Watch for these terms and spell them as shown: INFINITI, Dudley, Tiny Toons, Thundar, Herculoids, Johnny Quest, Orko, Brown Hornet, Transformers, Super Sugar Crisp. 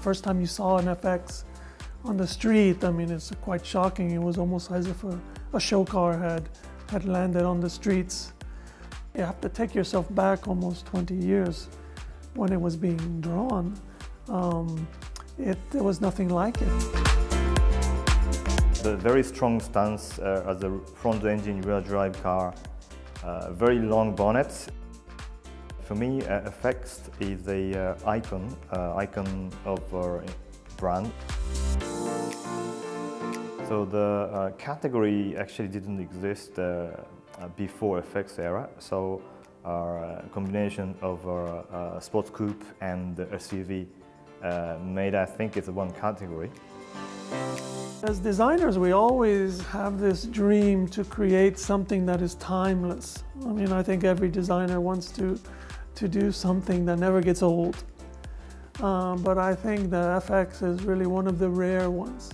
first time you saw an FX on the street, I mean, it's quite shocking. It was almost as if a show car had landed on the streets. You have to take yourself back almost 20 years when it was being drawn. There was nothing like it. The very strong stance as a front-engine rear-drive car, very long bonnets. For me, FX is the icon of our brand. So the category actually didn't exist before FX era. So our combination of our sports coupe and SUV made, I think, it's one category. As designers, we always have this dream to create something that is timeless. I mean, I think every designer wants to do something that never gets old. But I think the FX is really one of the rare ones.